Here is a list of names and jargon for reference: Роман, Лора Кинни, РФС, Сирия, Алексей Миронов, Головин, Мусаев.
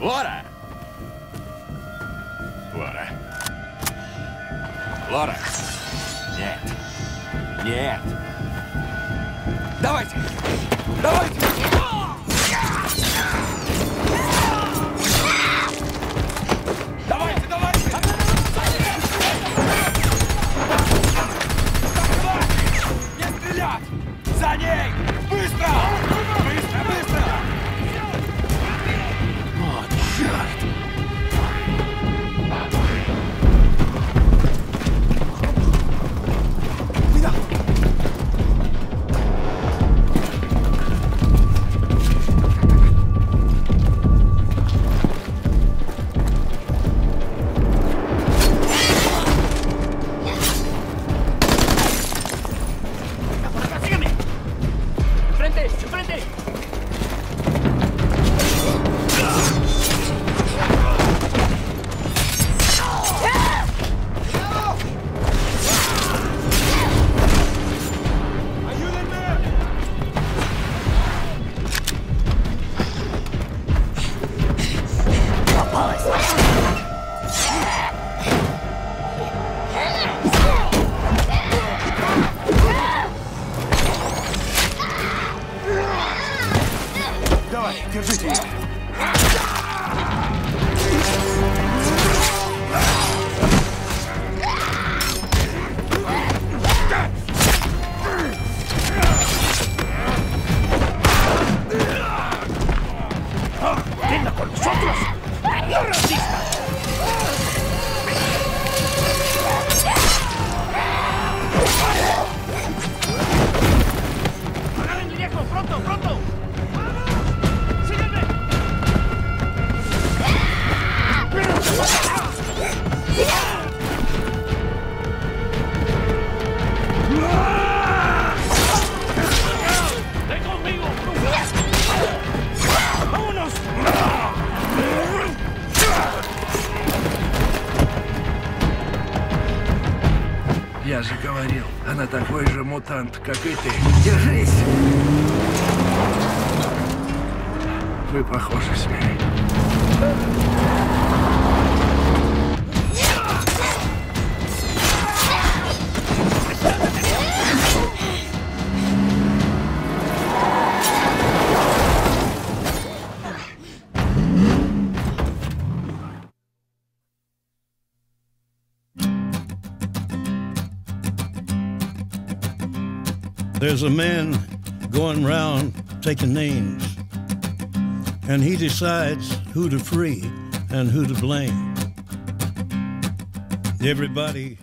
Лора! Лора. Лора. Нет. Нет. Давайте! Давайте! Давайте, давайте! Не стрелять! За ней! Быстро! Быстро, быстро! О, черт! Я же говорил, она такой же мутант, как и ты. Держись! Вы похожи с ней. There's a man going round taking names, and he decides who to free and who to blame. Everybody